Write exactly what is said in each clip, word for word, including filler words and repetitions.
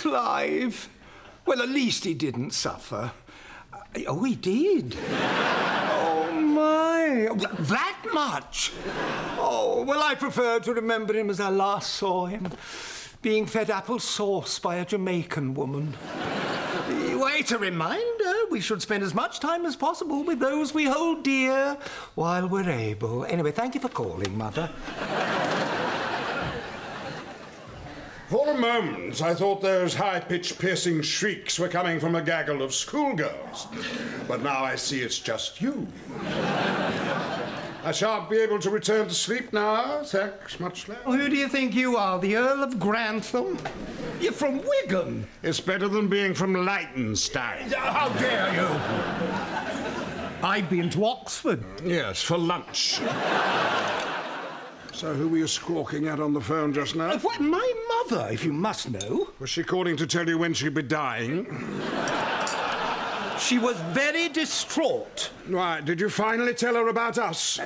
Clive. Well, at least he didn't suffer. Oh, he did. Oh, my. That much? Oh, well, I prefer to remember him as I last saw him, being fed apple sauce by a Jamaican woman. Wait, a reminder. We should spend as much time as possible with those we hold dear while we're able. Anyway, thank you for calling, Mother. For a moment, I thought those high-pitched, piercing shrieks were coming from a gaggle of schoolgirls. But now I see it's just you. I shan't be able to return to sleep now, thanks much less. Who do you think you are, the Earl of Grantham? You're from Wigan. It's better than being from Liechtenstein. How dare you? I've been to Oxford. Yes, for lunch. So who were you squawking at on the phone just now? What, my mother, if you must know. Was she calling to tell you when she'd be dying? She was very distraught. Why, did you finally tell her about us?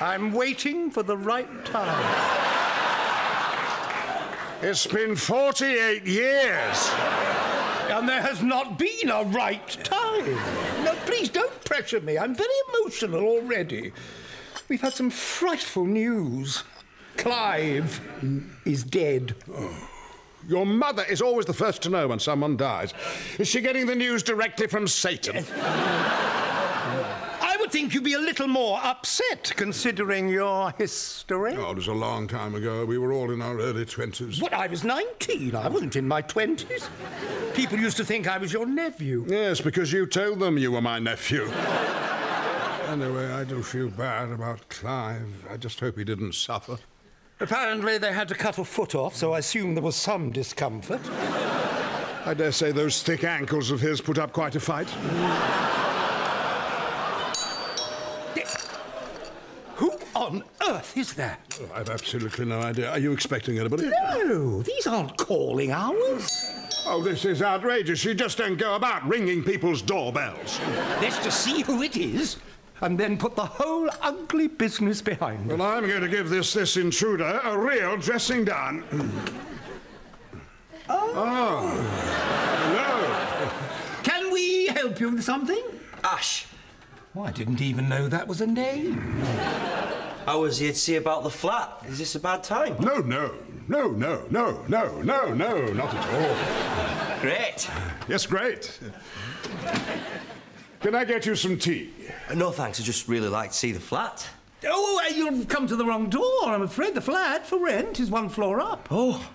I'm waiting for the right time. It's been forty-eight years. And there has not been a right time. No, please don't pressure me. I'm very emotional already. We've had some frightful news. Clive mm. is dead. Oh. Your mother is always the first to know when someone dies. Is she getting the news directly from Satan? Yes. I would think you'd be a little more upset, considering your history. Oh, it was a long time ago. We were all in our early twenties. What, I was nineteen. I wasn't in my twenties. People used to think I was your nephew. Yes, because you told them you were my nephew. Anyway, I do feel bad about Clive. I just hope he didn't suffer. Apparently, they had to cut a foot off, so I assume there was some discomfort. I dare say those thick ankles of his put up quite a fight. Who on earth is that? Oh, I've absolutely no idea. Are you expecting anybody? No, these aren't calling hours. Oh, this is outrageous. You just don't go about ringing people's doorbells. Let's just see who it is. And then put the whole ugly business behind us. Well, I'm going to give this this intruder a real dressing down. Oh. Oh. Hello. Can we help you with something? Ash. Oh, I didn't even know that was a name. I was here to see about the flat. Is this a bad time? No, no. No, no, no, no, no, no, not at all. Great. Yes, great. Can I get you some tea? Uh, no, thanks. I just really like to see the flat. Oh, uh, you've come to the wrong door, I'm afraid. The flat for rent is one floor up. Oh,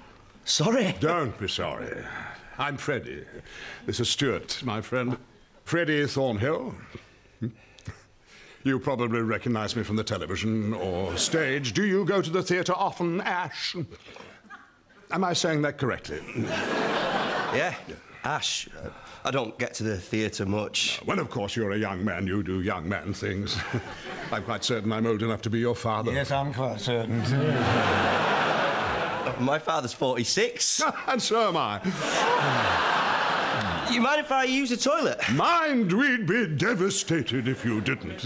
sorry. Don't be sorry. I'm Freddie. This is Stuart, my friend. Freddie Thornhill. You probably recognise me from the television or stage. Do you go to the theatre often, Ash? Am I saying that correctly? Yeah. Yeah. Ash, uh, I don't get to the theatre much. Well, of course, you're a young man. You do young man things. I'm quite certain I'm old enough to be your father. Yes, I'm quite certain, too. My father's forty-six. And so am I. You mind if I use the toilet? Mind, we'd be devastated if you didn't.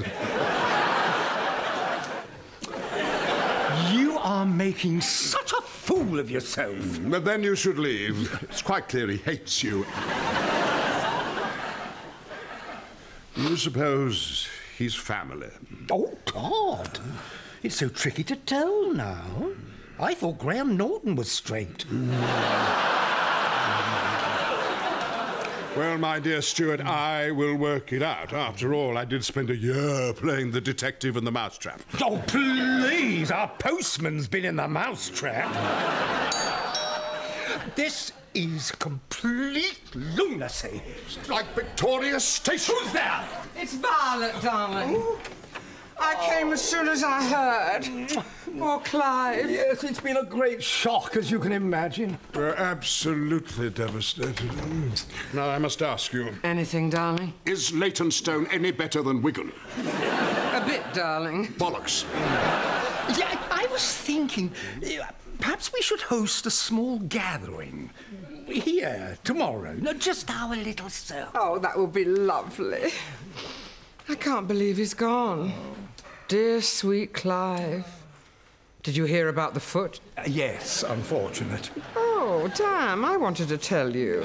You are making such a fool of yourself. But then you should leave. It's quite clear he hates you. You suppose he's family? Oh, God! It's so tricky to tell now. I thought Graham Norton was straight. Well, my dear Stuart, I will work it out. After all, I did spend a year playing the detective in the mousetrap. Oh, please! Our postman's been in the mousetrap. This is complete lunacy. It's like Victoria Station. Who's there? It's Violet, darling. Ooh. I came oh. as soon as I heard. Poor Clive. Yes, it's been a great shock, as you can imagine. We're absolutely devastated. Now, I must ask you... Anything, darling? Is Leytonstone any better than Wigan? A bit, darling. Bollocks. Yeah, I was thinking, perhaps we should host a small gathering. Here, tomorrow. No, just our little circle. Oh, that would be lovely. I can't believe he's gone. Dear, sweet Clive. Did you hear about the foot? Uh, yes, unfortunate. Oh, damn, I wanted to tell you.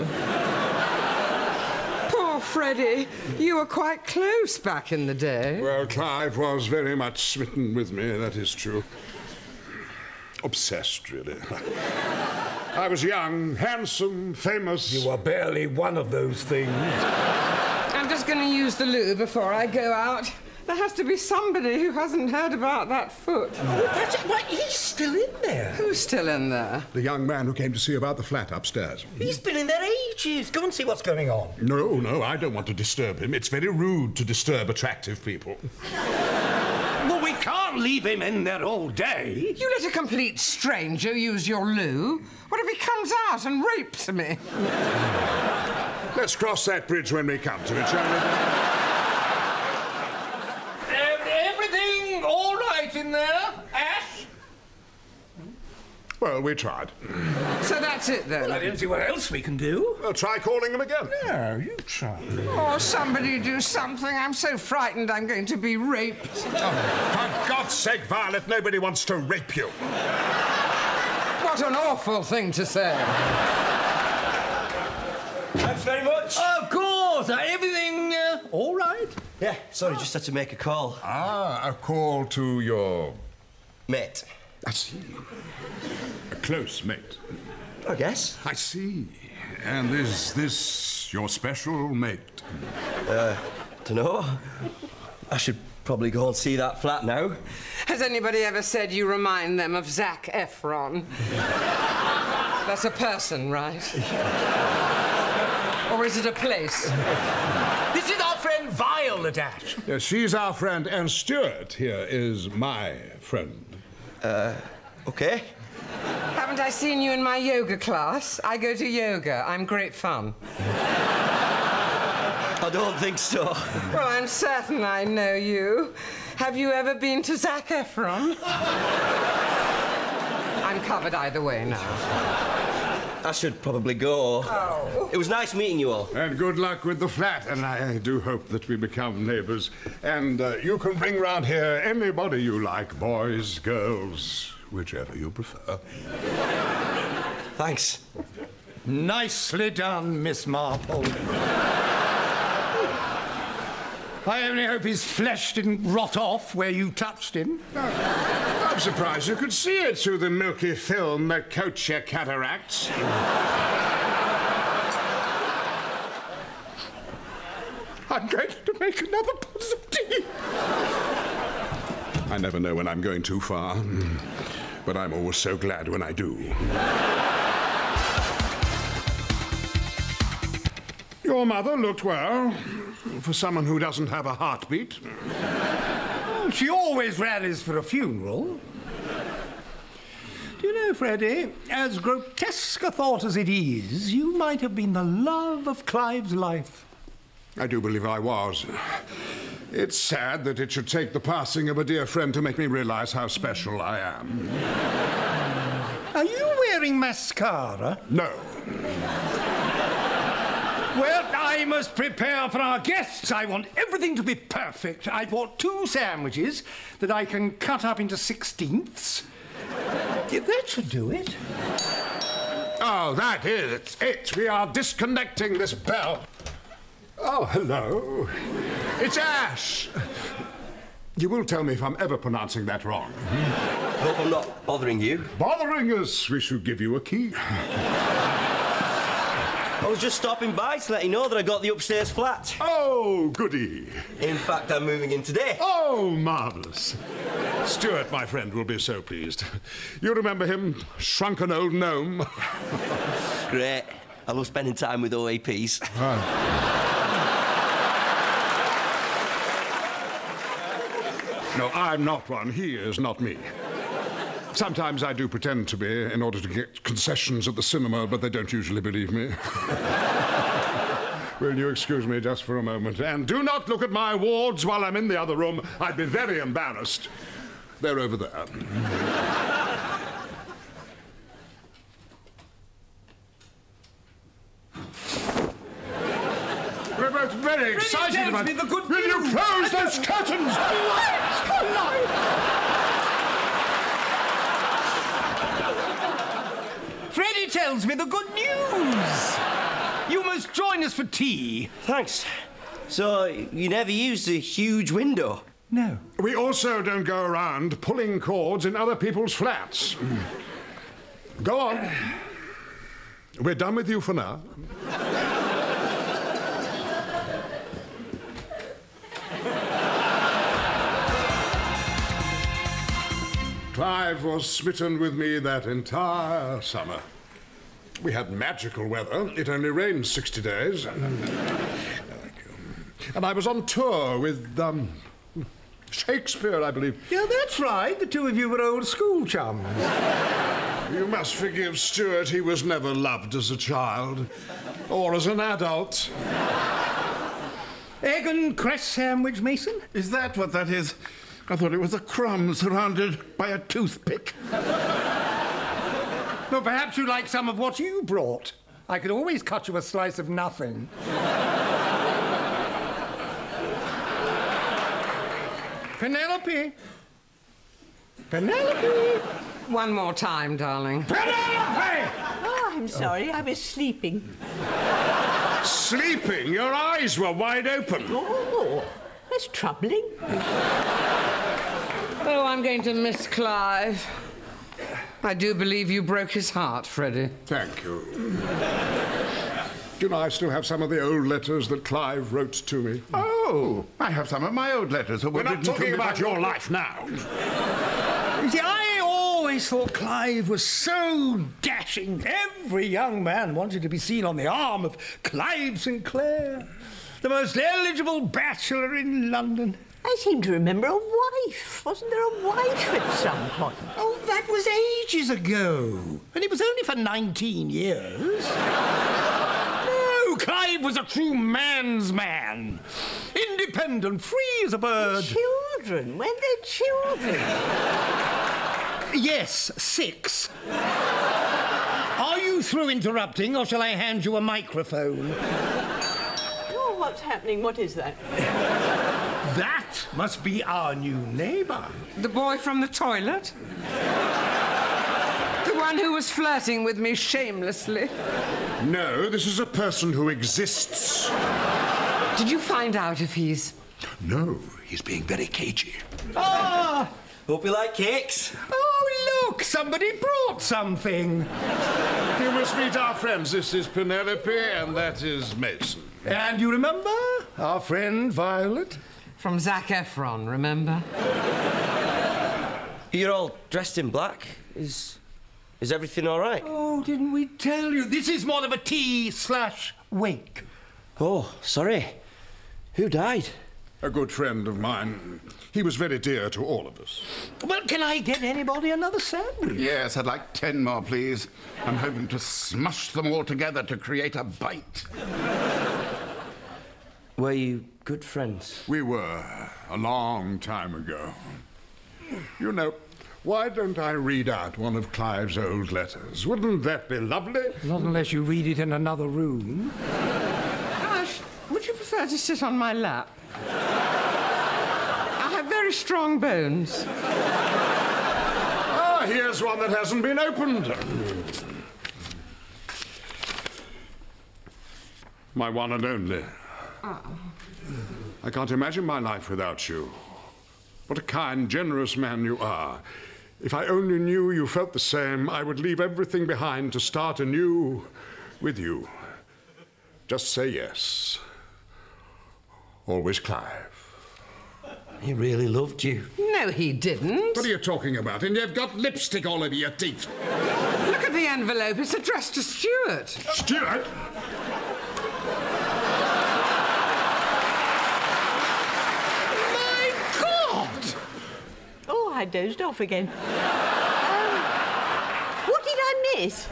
Poor Freddie, you were quite close back in the day. Well, Clive was very much smitten with me, that is true. Obsessed, really. I was young, handsome, famous. You were barely one of those things. I'm just going to use the loo before I go out. There has to be somebody who hasn't heard about that foot. Oh, that's it. Why, he's still in there. Who's still in there? The young man who came to see about the flat upstairs. He's been in there ages. Go and see what's going on. No, no, I don't want to disturb him. It's very rude to disturb attractive people. Well, we can't leave him in there all day. You let a complete stranger use your loo. What if he comes out and rapes me? Let's cross that bridge when we come to it, shall we? In there, Ash? Well, we tried. So that's it, then? Well, I don't see what else we can do. Well, try calling him again. No, you try. Or somebody do something. I'm so frightened I'm going to be raped. Oh, for God's sake, Violet, nobody wants to rape you. What an awful thing to say. Thanks very much. Of course. Everything uh, all right? Yeah, sorry, oh. Just had to make a call. Ah, a call to your... mate. I see. A close mate. I guess. I see. And is this your special mate? Uh, dunno. I should probably go and see that flat now. Has anybody ever said you remind them of Zac Efron? That's a person, right? Or is it a place? This is our friend Violet, Ash. Yeah, she's our friend, and Stuart here is my friend. Uh, OK. Haven't I seen you in my yoga class? I go to yoga. I'm great fun. I don't think so. Well, I'm certain I know you. Have you ever been to Zac Efron? I'm covered either way now. I should probably go. Oh. It was nice meeting you all. And good luck with the flat. And I do hope that we become neighbours. And uh, you can bring round here anybody you like, boys, girls, whichever you prefer. Thanks. Nicely done, Miss Marple. I only hope his flesh didn't rot off where you touched him. Oh, I'm surprised you could see it through the milky film that coats your cataracts. I'm going to make another pot of tea. I never know when I'm going too far, but I'm always so glad when I do. Your mother looked well, for someone who doesn't have a heartbeat. Well, she always rallies for a funeral. Do you know, Freddie, as grotesque a thought as it is, you might have been the love of Clive's life. I do believe I was. It's sad that it should take the passing of a dear friend to make me realise how special I am. Are you wearing mascara? No. Well, I must prepare for our guests. I want everything to be perfect. I bought two sandwiches that I can cut up into sixteenths. That should do it. Oh, that is it. We are disconnecting this bell. Oh, hello. It's Ash. You will tell me if I'm ever pronouncing that wrong. Hope I'm not bothering you. Bothering us? We should give you a key. I was just stopping by to let you know that I got the upstairs flat. Oh, goody. In fact, I'm moving in today. Oh, marvellous. Stuart, my friend, will be so pleased. You remember him? Shrunken old gnome. Great. I love spending time with O A Ps. Oh. No, I'm not one. He is, not me. Sometimes I do pretend to be in order to get concessions at the cinema, but they don't usually believe me. Will you excuse me just for a moment? And do not look at my wards while I'm in the other room. I'd be very embarrassed. They're over there. We're both very excited about... Will you close those curtains? Lights! Lights! Freddie tells me the good news. You must join us for tea. Thanks. So, you never use the huge window? No. We also don't go around pulling cords in other people's flats. Go on. We're done with you for now. Clive was smitten with me that entire summer. We had magical weather. It only rained sixty days. And I was on tour with, um, Shakespeare, I believe. Yeah, that's right. The two of you were old school chums. You must forgive Stuart. He was never loved as a child or as an adult. Egg and cress sandwich, Mason? Is that what that is? I thought it was a crumb surrounded by a toothpick. Well, perhaps you like some of what you brought. I could always cut you a slice of nothing. Penelope! Penelope! One more time, darling. Penelope! Oh, I'm sorry. Oh. I was sleeping. Sleeping? Your eyes were wide open. Oh, that's troubling. Oh, I'm going to miss Clive. I do believe you broke his heart, Freddie. Thank you. Do you know, I still have some of the old letters that Clive wrote to me. Oh, I have some of my old letters. That were We're not talking about your life now. You see, I always thought Clive was so dashing. Every young man wanted to be seen on the arm of Clive Sinclair, the most eligible bachelor in London. I seem to remember a wife. Wasn't there a wife at some point? Oh, that was ages ago. And it was only for nineteen years. Clive was a true man's man. Independent, free as a bird. Children? When they're children? Yes, six. Are you through interrupting, or shall I hand you a microphone? Oh, what's happening? What is that? That must be our new neighbour. The boy from the toilet? The one who was flirting with me shamelessly. No, this is a person who exists. Did you find out if he's... No, he's being very cagey. Ah! Hope you like cakes. Oh, look, somebody brought something. You must meet our friends. This is Penelope and that is Mason. And you remember our friend Violet? From Zac Efron, remember? You're all dressed in black. Is... Is everything all right? Oh, didn't we tell you? This is more of a tea slash wake. Oh, sorry. Who died? A good friend of mine. He was very dear to all of us. Well, can I get anybody another sandwich? Yes, I'd like ten more, please. I'm hoping to smush them all together to create a bite. Were you good friends? We were, a long time ago. You know... Why don't I read out one of Clive's old letters? Wouldn't that be lovely? Not unless you read it in another room. Ash, would you prefer to sit on my lap? I have very strong bones. Ah, here's one that hasn't been opened. My one and only. Oh. I can't imagine my life without you. What a kind, generous man you are. If I only knew you felt the same, I would leave everything behind to start anew with you. Just say yes. Always Clive. He really loved you. No, he didn't. What are you talking about? And you've got lipstick all over your teeth. Look at the envelope. It's addressed to Stuart. Stuart? I dozed off again. um, what did I miss?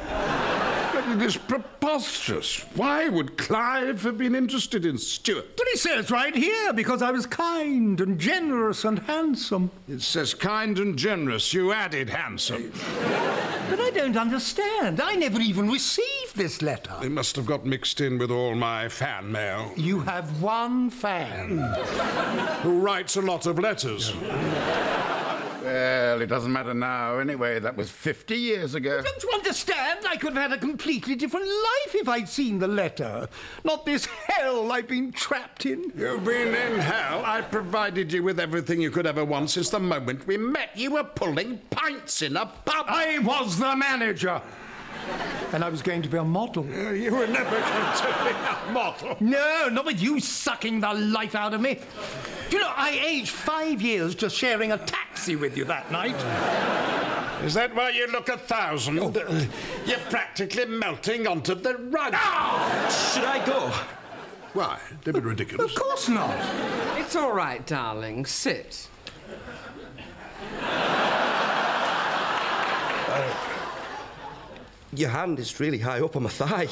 But it is preposterous. Why would Clive have been interested in Stuart? But he says right here, because I was kind and generous and handsome. It says kind and generous. You added handsome. But I don't understand. I never even received this letter. It must have got mixed in with all my fan mail. You have one fan. Who writes a lot of letters. Well, it doesn't matter now. Anyway, that was fifty years ago. Don't you understand? I could have had a completely different life if I'd seen the letter. Not this hell I've been trapped in. You've been in hell? I provided you with everything you could ever want since the moment we met. You were pulling pints in a pub. I was the manager. And I was going to be a model. Uh, you were never going to be a model. No, not with you sucking the life out of me. Do you know, I aged five years just sharing a taxi with you that night. Is that why you look a thousand? Oh. Uh, you're practically melting onto the rug. Oh! Should I go? Why? They'd be ridiculous. Of course not. It's all right, darling. Sit. uh, Your hand is really high up on my thigh.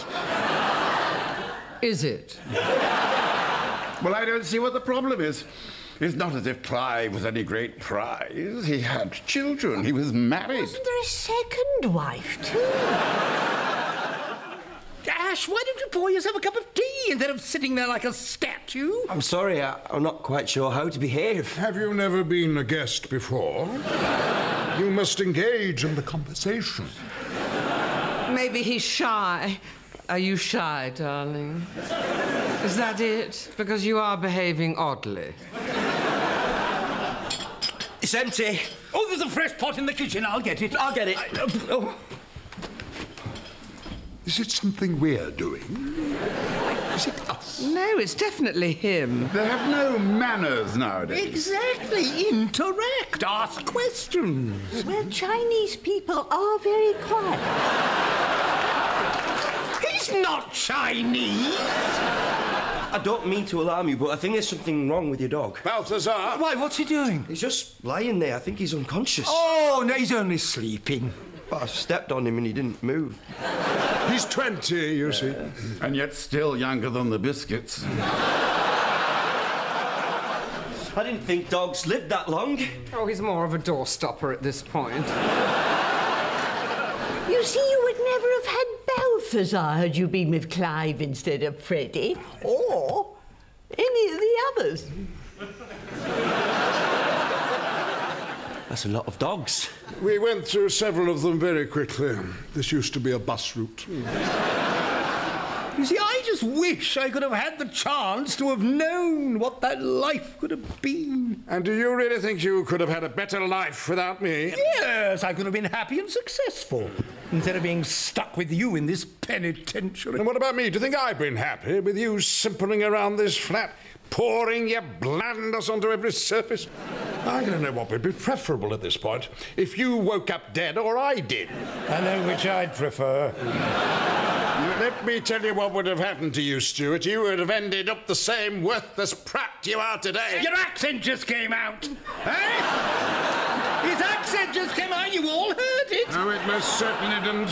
Is it? Well, I don't see what the problem is. It's not as if Clive was any great prize. He had children. He was married. Wasn't there a second wife, too? Ash, why don't you pour yourself a cup of tea instead of sitting there like a statue? I'm sorry, I, I'm not quite sure how to behave. Have you never been a guest before? You must engage in the conversation. Maybe he's shy. Are you shy, darling? Is that it? Because you are behaving oddly. It's empty. Oh, there's a fresh pot in the kitchen. I'll get it. I'll get it. I, uh, oh. Is it something we're doing? Is it us? No, it's definitely him. They have no manners nowadays. Exactly. Interact. Ask questions. Well, Chinese people are very quiet. He's not Chinese. I don't mean to alarm you, but I think there's something wrong with your dog. Balthazar! Why, what's he doing? He's just lying there. I think he's unconscious. Oh, no, he's only sleeping. But I stepped on him and he didn't move. He's twenty, you yeah. see. And yet still younger than the biscuits. I didn't think dogs lived that long. Oh, he's more of a doorstopper at this point. You see, you would never have had Balthazar had you been with Clive instead of Freddie. Or any of the others. That's a lot of dogs. We went through several of them very quickly. This used to be a bus route. You see, I just wish I could have had the chance to have known what that life could have been. And do you really think you could have had a better life without me? Yes, I could have been happy and successful instead of being stuck with you in this penitentiary. And what about me? Do you think I've been happy with you simpering around this flat, pouring your blandness onto every surface? I don't know what would be preferable at this point, if you woke up dead or I did. I know which I'd prefer. Let me tell you what would have happened to you, Stuart. You would have ended up the same worthless prat you are today. Your accent just came out. Eh? His accent just came out. You all heard it. No, it most certainly didn't.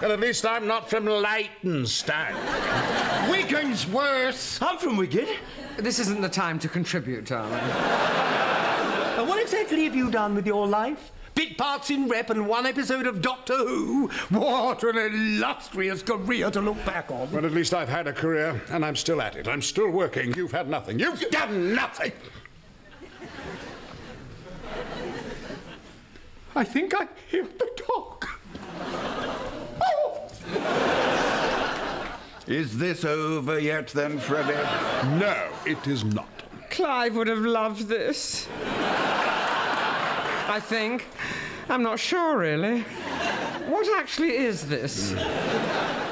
Well, at least I'm not from Leytonstone. Wigan's worse. I'm from Wigan. This isn't the time to contribute, darling. What exactly have you done with your life? Bit parts in rep and one episode of Doctor Who. What an illustrious career to look back on. Well, at least I've had a career, and I'm still at it. I'm still working. You've had nothing. You've done nothing! I think I hear the dog. Oh! Is this over yet, then, Freddie? No, it is not. Clive would have loved this. I think. I'm not sure, really. What actually is this? Mm.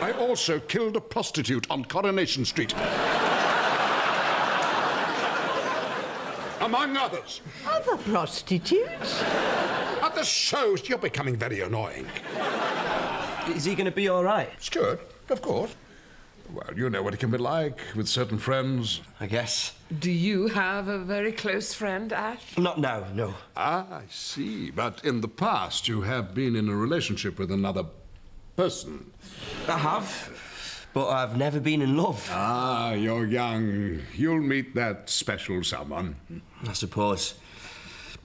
I also killed a prostitute on Coronation Street. Among others. Other prostitutes? At the shows. You're becoming very annoying. Is he going to be all right? Stuart, of course. Well, you know what it can be like with certain friends, I guess. Do you have a very close friend, Ash? Not now, no. Ah, I see. But in the past, you have been in a relationship with another person. I have, but I've never been in love. Ah, you're young. You'll meet that special someone. I suppose.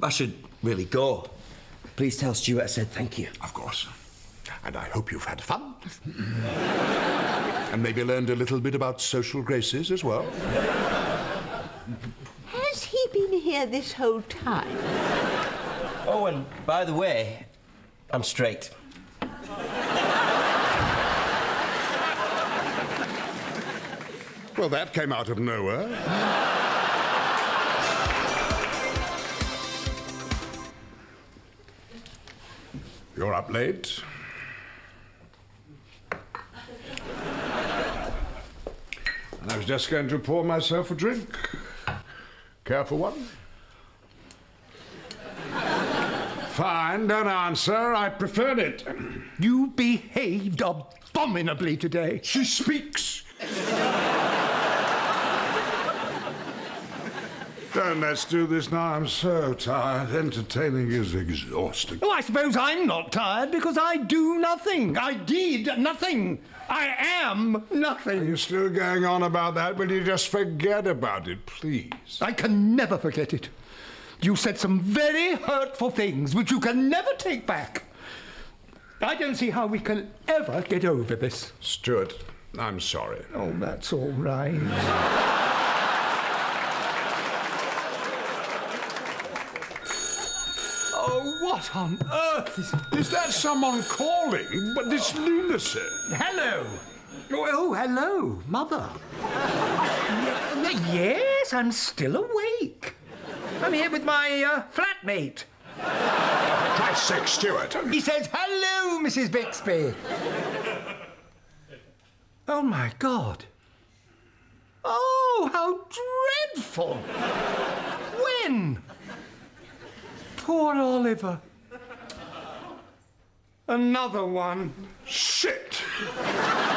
I should really go. Please tell Stuart I said thank you. Of course. And I hope you've had fun. And maybe learned a little bit about social graces as well. Has he been here this whole time? Oh, and by the way, I'm straight. Well, that came out of nowhere. You're up late. And I was just going to pour myself a drink. Care for one? Fine, don't answer. I preferred it. You behaved abominably today. She speaks. Don't let's do this now. I'm so tired. Entertaining is exhausting. Oh, I suppose I'm not tired because I do nothing. I did nothing. I am nothing. Are you still going on about that? Will you just forget about it, please? I can never forget it. You said some very hurtful things which you can never take back. I don't see how we can ever get over this. Stuart, I'm sorry. Oh, that's all right. What on earth is... Is that someone calling? But this lunacy. Hello. Oh, hello, Mother. Yes, I'm still awake. I'm here with my uh, flatmate. For Christ's sake, Stuart. He says, hello, Mrs Bixby. Oh, my God. Oh, how dreadful. When? Poor Oliver. Another one. Shit!